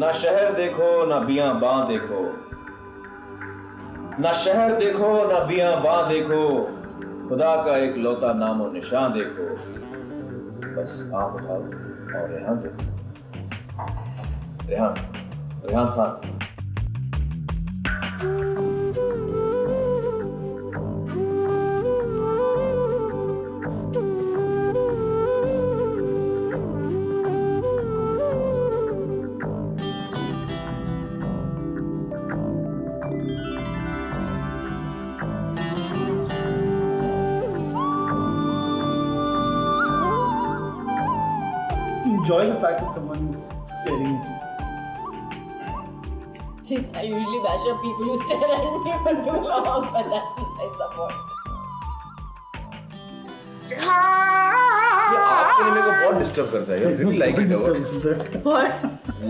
ना शहर देखो ना बियाबां देखो, ना शहर देखो ना बियाबां देखो, खुदा का एक लौता नामो निशान देखो। बस आप उठाओ और रेहान देखो। Rehan, Rehan Khan. Enjoy the fact that someone is staring at you. I usually bash up people who stare at me for too long, but that's besides the point. ये को बहुत disturb करता है. Really like it over. What?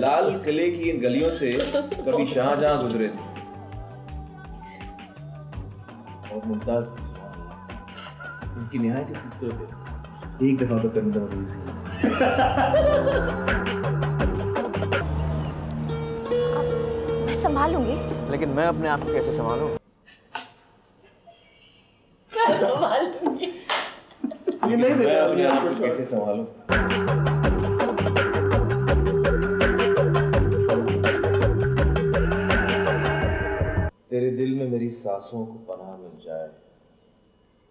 लाल किले की इन गलियों से कभी शाहजहां गुजरे थे. और मुमताज उनकी निहायत खूबसूरत है. एक दफा तो करना मैं संभालूंगी। लेकिन मैं अपने आप को कैसे संभालूं? संभालूंगी। ये नहीं दे रहा अपने आप को कैसे संभालूं? तेरे दिल में मेरी सांसों को पनाह मिल जाए,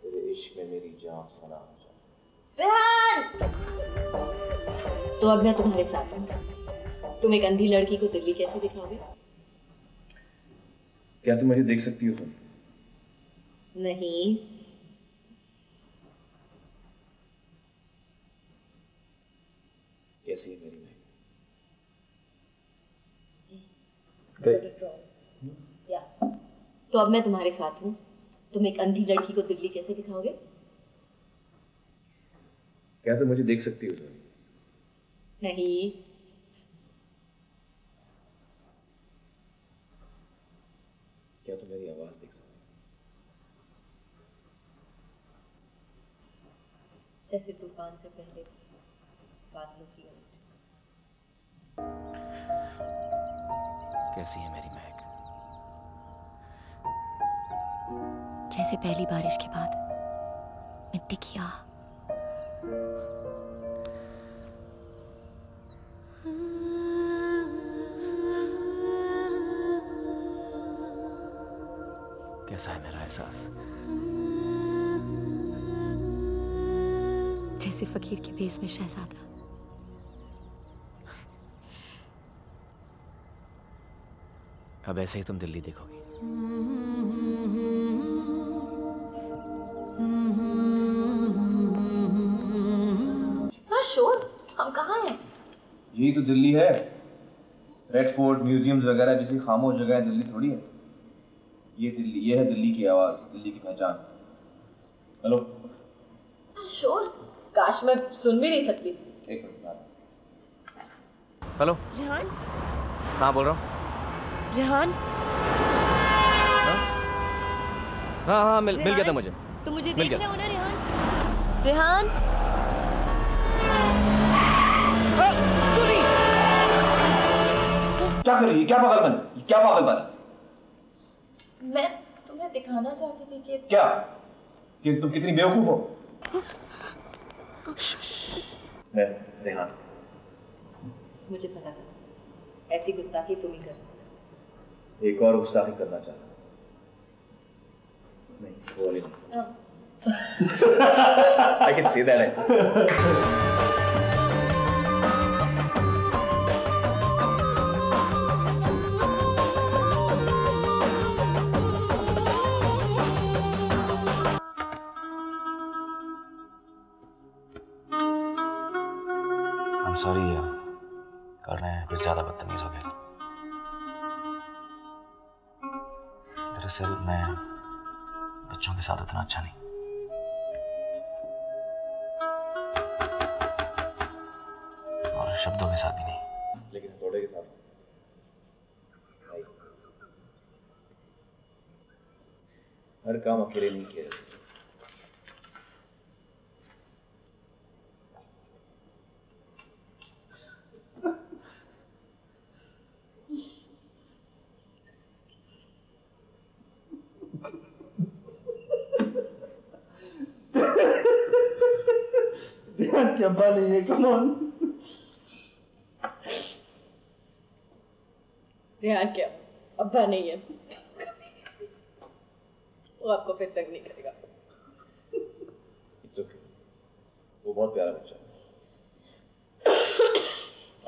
तेरे इश्क में मेरी जान फना हो जाए। रेहान, तो अब मैं तुम्हारे साथ हूँ। तुम एक अंधी लड़की को दिल्ली कैसे दिखाओगे? क्या तुम मुझे देख सकती हो फिर? नहीं। कैसी है मेरी महक? या। तो अब मैं तुम्हारे साथ हूँ। तुम एक अंधी लड़की को दिल्ली कैसे दिखाओगे? क्या तुम मुझे देख सकती हो? नहीं। क्या तुम मेरी आवाज देख सकती हो? जैसे तूफान से पहले बादलों की गरज। कैसी है मेरी महक? जैसे पहली बारिश के बाद मिट्टी की आह। कैसा है मेरा एहसास? जैसे फकीर के भेष में शहजादा। अब ऐसे ही तुम दिल्ली देखोगी। इतना शोर, हम कहाँ हैं? यही तो दिल्ली है। रेड फोर्ट, म्यूजियम्स वगैरह जैसी खामोश जगह दिल्ली थोड़ी है। ये दिल्ली, ये है दिल्ली की आवाज, दिल्ली की पहचान। हेलो। शोर, काश मैं सुन भी नहीं सकती। एक मिनट। हेलो। रेहान। हाँ बोल रहा हूँ। रेहान। हाँ हाँ मिल गया था मुझे। तो मुझे देख रहे हो ना रेहान? रेहान। सुनी। क्या कर रही है? क्या पागलपन? क्या पागलपन? मैं तुम्हें दिखाना चाहती थी कि क्या कि तुम कितनी बेवकूफ हो। मैं रेहान। मुझे पता था ऐसी गुस्ताखी तुम ही कर सकते। एक और गुस्ताखी करना चाहता। नहीं सॉरी नहीं। I can see that. Sorry यार, कल मैं कुछ ज्यादा बदतमीज हो गया था। दरअसल मैं बच्चों के साथ उतना अच्छा नहीं। और शब्दों के साथ भी नहीं। लेकिन हथौड़े के साथ। हर काम अकेले नहीं किया जाता। Kaya bali ko noon. Rehan के अब्बा नहीं है, वो आपको फिर तंग नहीं करेगा। It's okay, वो बहुत प्यारा बच्चा है।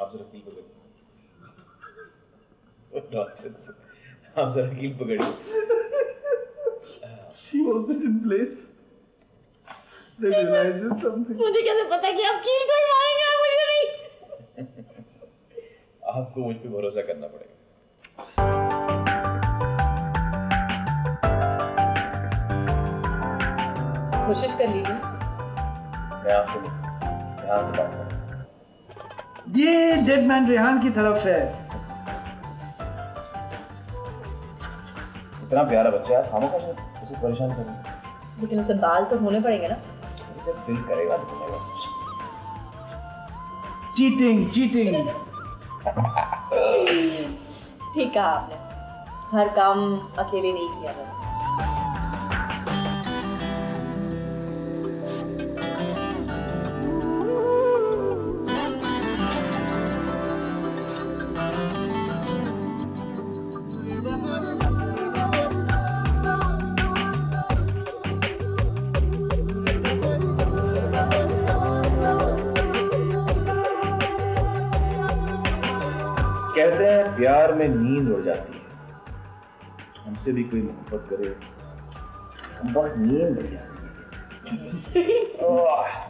आप जरा कील पकड़िए। Nonsense, आप जरा कील पकड़िए। She holds it in place. They realize something. मुझे कैसे पता कि आप कील कोई मारेंगे मुझे नहीं। आपको मुझ पे भरोसा करना पड़ेगा। कोशिश कर लीजिए। मैं आपसे रेहान से बात करूँ। ये डेड मैन रेहान की तरफ है। इतना प्यारा बच्चा है, खामोश इसे परेशान करेंगे। लेकिन उसे बाल तो होने पड़ेंगे ना? जब दिल करेगा तो करेगा। Cheating, cheating. ठीक है आपने। हर काम अकेले नहीं किया था। कहते हैं प्यार में नींद उड़ जाती है, हमसे भी कोई मोहब्बत करे, हम बस नींद उड़ जाती है।